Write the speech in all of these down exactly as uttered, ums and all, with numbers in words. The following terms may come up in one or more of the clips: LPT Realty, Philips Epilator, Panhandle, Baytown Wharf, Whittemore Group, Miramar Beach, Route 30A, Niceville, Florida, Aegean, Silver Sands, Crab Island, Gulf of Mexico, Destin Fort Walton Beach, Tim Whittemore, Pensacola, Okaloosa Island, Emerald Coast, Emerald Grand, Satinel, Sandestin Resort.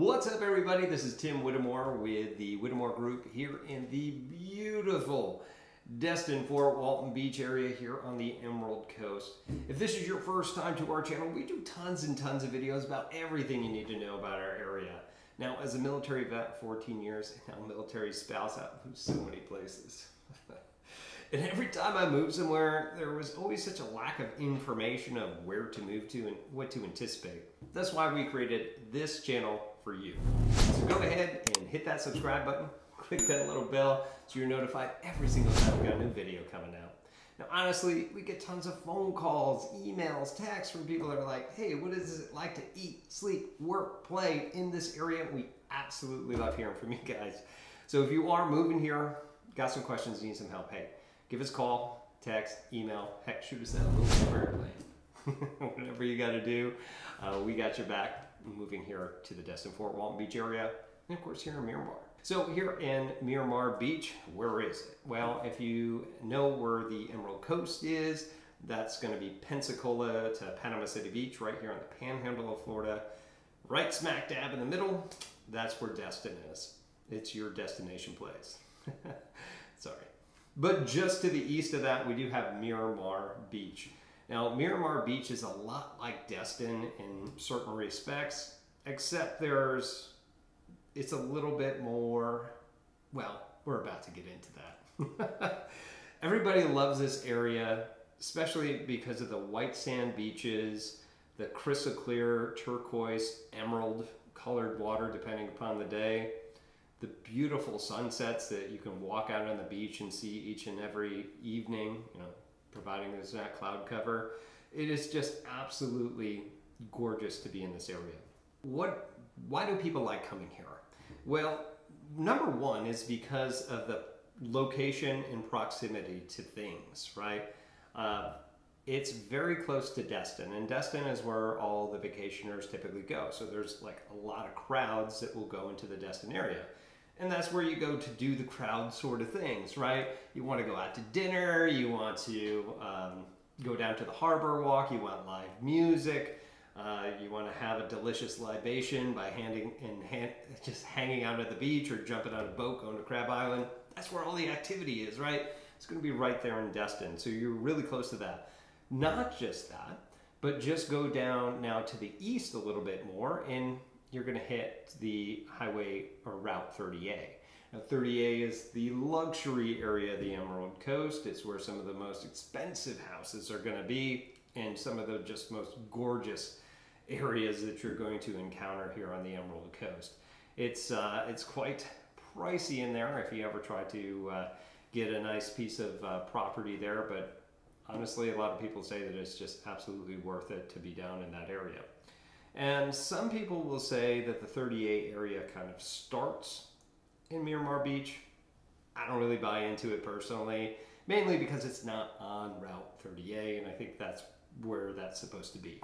What's up, everybody? This is Tim Whittemore with the Whittemore Group here in the beautiful Destin Fort Walton Beach area here on the Emerald Coast. If this is your first time to our channel, we do tons and tons of videos about everything you need to know about our area. Now, as a military vet, fourteen years, and now military spouse out in so many places. And every time I moved somewhere, there was always such a lack of information of where to move to and what to anticipate. That's why we created this channel for you. So go ahead and hit that subscribe button, click that little bell so you're notified every single time we've got a new video coming out. Now, honestly, we get tons of phone calls, emails, texts from people that are like, hey, what is it like to eat, sleep, work, play in this area? We absolutely love hearing from you guys. So if you are moving here, got some questions, need some help, hey, give us a call, text, email, heck, shoot us that little airplane. Whatever you got to do, uh, we got your back. Moving here to the Destin Fort Walton Beach area, and of course here in Miramar. So here in Miramar Beach, where is it? Well, if you know where the Emerald Coast is, that's going to be Pensacola to Panama City Beach, right here on the Panhandle of Florida, right smack dab in the middle. That's where Destin is. It's your destination place. Sorry. But just to the east of that, we do have Miramar Beach. Now, Miramar Beach is a lot like Destin in certain respects, except there's, it's a little bit more, well, we're about to get into that. Everybody loves this area, especially because of the white sand beaches, the crystal clear, turquoise, emerald colored water, depending upon the day. The beautiful sunsets that you can walk out on the beach and see each and every evening, you know, providing there's not cloud cover. It is just absolutely gorgeous to be in this area. What, why do people like coming here? Well, number one is because of the location and proximity to things, right? Uh, it's very close to Destin, and Destin is where all the vacationers typically go. So there's like a lot of crowds that will go into the Destin area. And that's where you go to do the crowd sort of things, right? You want to go out to dinner, you want to um, go down to the harbor walk, you want live music, uh, you want to have a delicious libation by handing and hand, just hanging out at the beach or jumping on a boat going to Crab Island. That's where all the activity is, right? It's going to be right there in Destin, so you're really close to that. Not just that, but just go down now to the east a little bit more and you're going to hit the highway or Route thirty A. Now, thirty A is the luxury area of the Emerald Coast. It's where some of the most expensive houses are going to be and some of the just most gorgeous areas that you're going to encounter here on the Emerald Coast. It's, uh, it's quite pricey in there if you ever try to uh, get a nice piece of uh, property there, but honestly, a lot of people say that it's just absolutely worth it to be down in that area. And some people will say that the thirty A area kind of starts in Miramar Beach. I don't really buy into it personally, mainly because it's not on Route thirty A, and I think that's where that's supposed to be.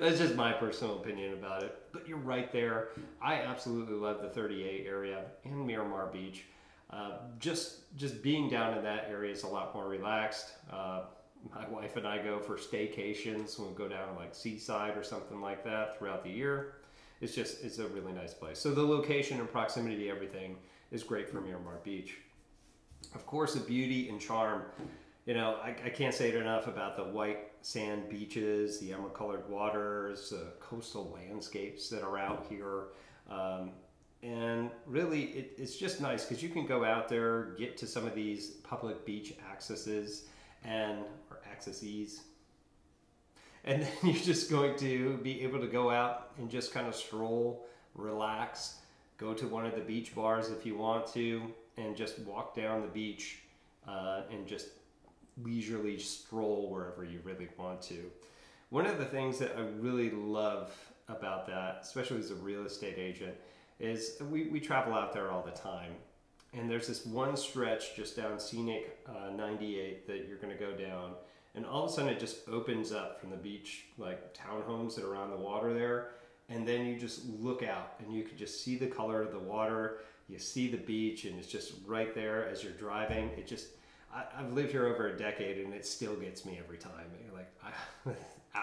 That's just my personal opinion about it, but you're right there. I absolutely love the thirty A area in Miramar Beach. Uh, just, just being down in that area is a lot more relaxed. Uh, My wife and I go for staycations. We'll go down like Seaside or something like that throughout the year. It's just, it's a really nice place. So the location and proximity to everything is great for Miramar Beach. Of course, the beauty and charm, you know, I, I can't say it enough about the white sand beaches, the emerald colored waters, the coastal landscapes that are out here. Um, and really it, it's just nice because you can go out there, get to some of these public beach accesses and or accesses, and then you're just going to be able to go out and just kind of stroll, relax, go to one of the beach bars if you want to, and just walk down the beach uh, and just leisurely stroll wherever you really want to. One of the things that I really love about that, especially as a real estate agent, is we, we travel out there all the time. And there's this one stretch just down Scenic uh, ninety-eight that you're going to go down. And all of a sudden it just opens up from the beach, like townhomes that are on the water there. And then you just look out and you can just see the color of the water. You see the beach and it's just right there as you're driving. It just, I, I've lived here over a decade and it still gets me every time. You're like, I,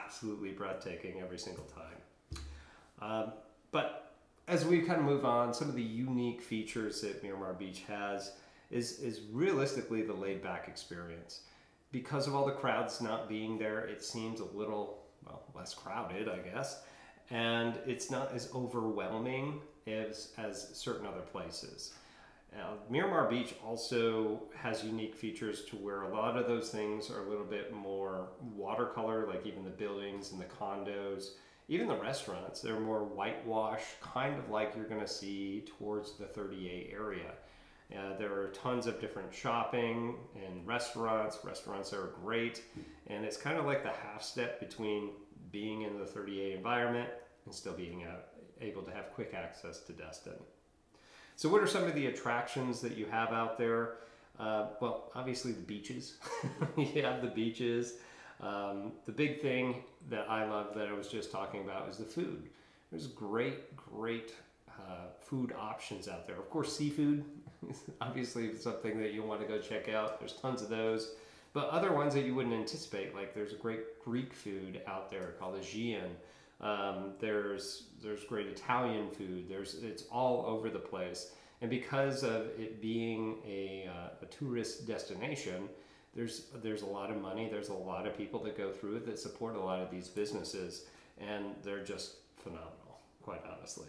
absolutely breathtaking every single time. Um, But as we kind of move on, some of the unique features that Miramar Beach has is, is realistically the laid-back experience. Because of all the crowds not being there, it seems a little, well, less crowded, I guess. And it's not as overwhelming as, as certain other places. Now, Miramar Beach also has unique features to where a lot of those things are a little bit more watercolor, like even the buildings and the condos, even the restaurants, they're more whitewashed, kind of like you're going to see towards the thirty A area. Uh, there are tons of different shopping and restaurants. Restaurants are great, and it's kind of like the half step between being in the thirty A environment and still being able to have quick access to Destin. So what are some of the attractions that you have out there? Uh, well, obviously the beaches. You have the beaches. Um, the big thing that I love that I was just talking about is the food. There's great, great uh, food options out there. Of course, seafood is obviously something that you'll want to go check out. There's tons of those. But other ones that you wouldn't anticipate, like there's a great Greek food out there called Aegean. Um, there's there's great Italian food. There's it's all over the place, and because of it being a, uh, a tourist destination, there's there's a lot of money. There's a lot of people that go through it that support a lot of these businesses, and they're just phenomenal, quite honestly.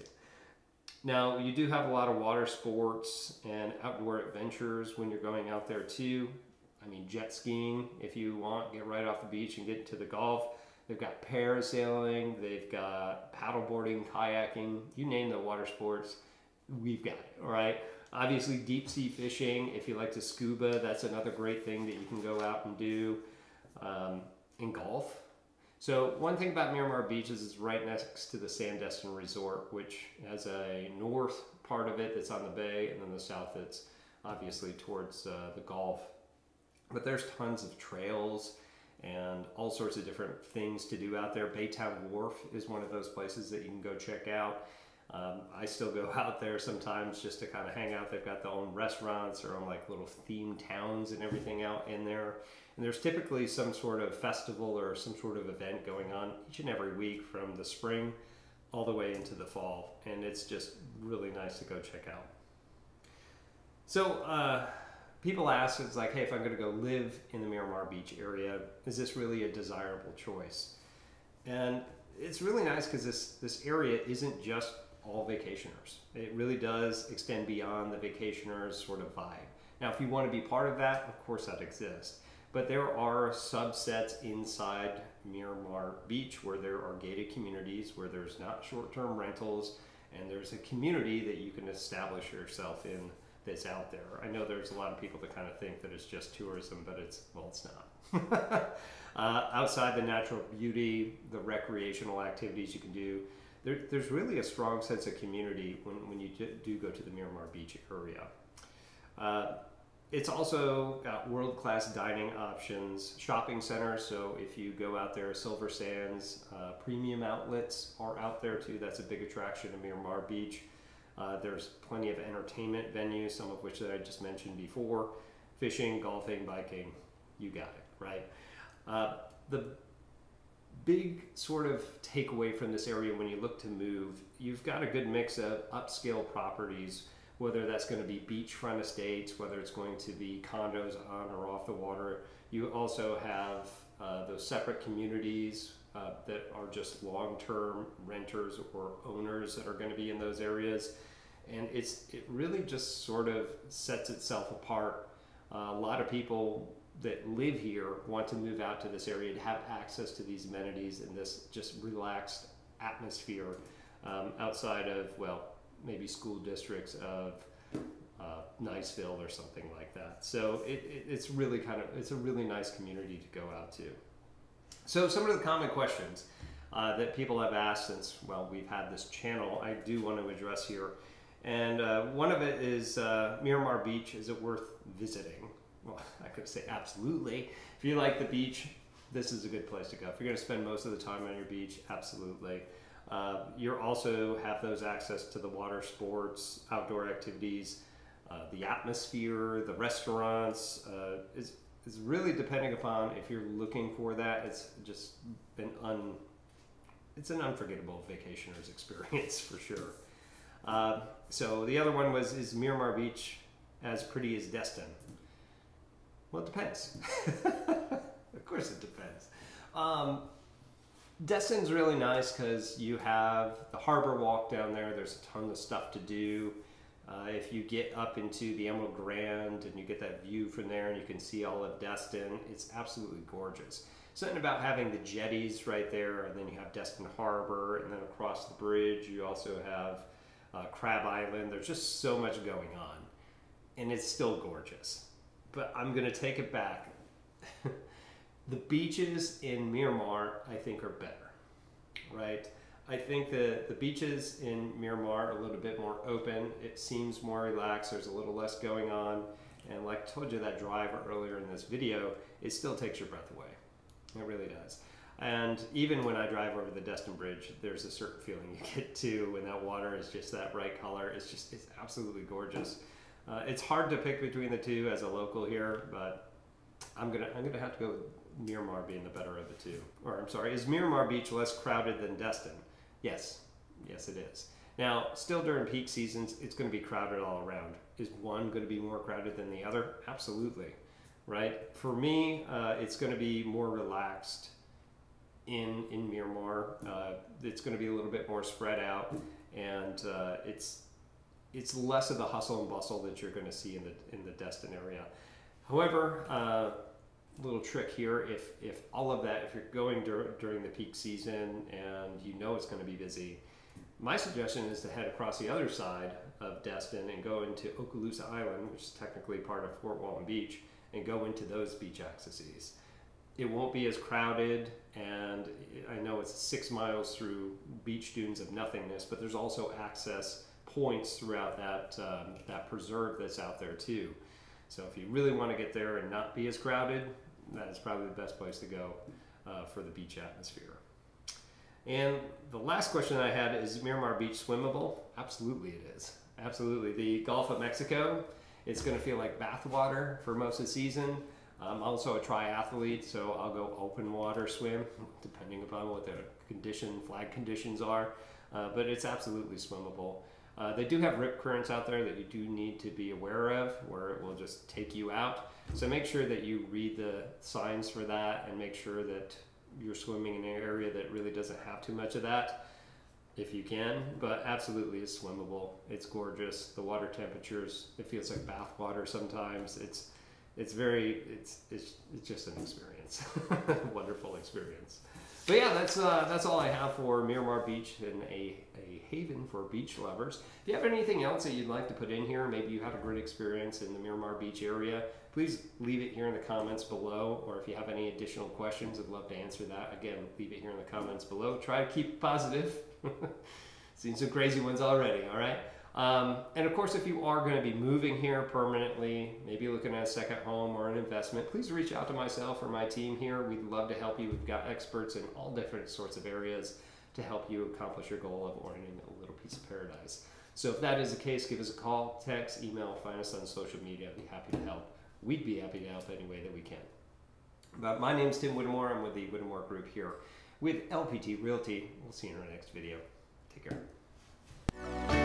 Now you do have a lot of water sports and outdoor adventures when you're going out there too. I mean, jet skiing if you want, get right off the beach and get to the Gulf. They've got parasailing, they've got paddleboarding, kayaking, you name the water sports, we've got it, all right? Obviously, deep sea fishing, if you like to scuba, that's another great thing that you can go out and do, um, and golf. So one thing about Miramar Beach is it's right next to the Sandestin Resort, which has a north part of it that's on the bay, and then the south that's obviously towards uh, the Gulf. But there's tons of trails and all sorts of different things to do out there. Baytown Wharf is one of those places that you can go check out. Um, I still go out there sometimes just to kind of hang out. They've got their own restaurants, their own like little themed towns and everything out in there. And there's typically some sort of festival or some sort of event going on each and every week from the spring all the way into the fall. And it's just really nice to go check out. So, uh, people ask, it's like, hey, if I'm going to go live in the Miramar Beach area, is this really a desirable choice? And it's really nice because this, this area isn't just all vacationers. It really does extend beyond the vacationers sort of vibe. Now, if you want to be part of that, of course that exists. But there are subsets inside Miramar Beach where there are gated communities, where there's not short-term rentals, and there's a community that you can establish yourself in that's out there. I know there's a lot of people that kind of think that it's just tourism, but it's, well, it's not. uh, outside the natural beauty, the recreational activities you can do, there, there's really a strong sense of community when, when you do go to the Miramar Beach area. Uh, it's also got world-class dining options, shopping centers, so if you go out there, Silver Sands, uh, premium outlets are out there too. That's a big attraction to Miramar Beach. Uh, there's plenty of entertainment venues, some of which that I just mentioned before. Fishing, golfing, biking, you got it, right? Uh, the big sort of takeaway from this area when you look to move, you've got a good mix of upscale properties, whether that's going to be beachfront estates, whether it's going to be condos on or off the water. You also have uh, those separate communities uh, that are just long-term renters or owners that are going to be in those areas. And it's it really just sort of sets itself apart. Uh, a lot of people that live here want to move out to this area to have access to these amenities and this just relaxed atmosphere um, outside of, well, maybe school districts of uh, Niceville or something like that. So it, it, it's really kind of, it's a really nice community to go out to. So some of the common questions uh, that people have asked since, well, we've had this channel, I do want to address here. And uh, one of it is uh, Miramar Beach, is it worth visiting? Well, I could say absolutely. If you like the beach, this is a good place to go. If you're going to spend most of the time on your beach, absolutely. Uh, you also have those access to the water sports, outdoor activities, uh, the atmosphere, the restaurants. Uh, is, It's really depending upon if you're looking for that. It's just an un, it's an unforgettable vacationer's experience for sure. Uh, so the other one was, is Miramar Beach as pretty as Destin? Well, it depends. Of course it depends. Um, Destin's really nice because you have the harbor walk down there. There's a ton of stuff to do. Uh, if you get up into the Emerald Grand and you get that view from there and you can see all of Destin, it's absolutely gorgeous. Something about having the jetties right there, and then you have Destin Harbor, and then across the bridge you also have uh, Crab Island. There's just so much going on, and it's still gorgeous. But I'm going to take it back. The beaches in Miramar, I think, are better, right? I think the, the beaches in Miramar are a little bit more open. It seems more relaxed. There's a little less going on. And like I told you, that drive earlier in this video, it still takes your breath away. It really does. And even when I drive over the Destin Bridge, there's a certain feeling you get to when that water is just that bright color. It's just, it's absolutely gorgeous. Uh, it's hard to pick between the two as a local here, but I'm gonna, I'm gonna have to go with Miramar being the better of the two. Or I'm sorry, is Miramar Beach less crowded than Destin? Yes, yes it is. Now, still during peak seasons, it's gonna be crowded all around. Is one gonna be more crowded than the other? Absolutely, right? For me, uh, it's gonna be more relaxed in, in Miramar. Uh, it's gonna be a little bit more spread out, and uh, it's, it's less of the hustle and bustle that you're gonna see in the, in the Destin area. However, uh, little trick here, if if all of that, if you're going dur during the peak season and you know it's going to be busy, my suggestion is to head across the other side of Destin and go into Okaloosa Island, which is technically part of Fort Walton Beach, and go into those beach accesses. It won't be as crowded, and I know it's six miles through beach dunes of nothingness, but there's also access points throughout that, um, that preserve that's out there too. So if you really want to get there and not be as crowded, that is probably the best place to go uh, for the beach atmosphere. And the last question I had is, Miramar Beach swimmable? Absolutely it is. Absolutely. The Gulf of Mexico, it's going to feel like bathwater for most of the season. I'm also a triathlete, so I'll go open water swim, depending upon what the condition, flag conditions are. Uh, but it's absolutely swimmable. Uh, they do have rip currents out there that you do need to be aware of, where it will just take you out. So make sure that you read the signs for that and make sure that you're swimming in an area that really doesn't have too much of that, if you can. But absolutely it's swimmable. It's gorgeous. The water temperatures, it feels like bath water sometimes. It's, it's very, it's, it's, it's just an experience. Wonderful experience. But yeah, that's, uh, that's all I have for Miramar Beach and a, a haven for beach lovers. If you have anything else that you'd like to put in here, maybe you had a great experience in the Miramar Beach area, please leave it here in the comments below. Or if you have any additional questions, I'd love to answer that. Again, leave it here in the comments below. Try to keep positive. Seen some crazy ones already, all right? Um, and of course, if you are going to be moving here permanently, maybe looking at a second home or an investment, please reach out to myself or my team here. We'd love to help you. We've got experts in all different sorts of areas to help you accomplish your goal of owning a little piece of paradise. So if that is the case, give us a call, text, email, find us on social media. I'd be happy to help. We'd be happy to help any way that we can. But my name's Tim Whittemore. I'm with the Whittemore Group here with L P T Realty. We'll see you in our next video. Take care.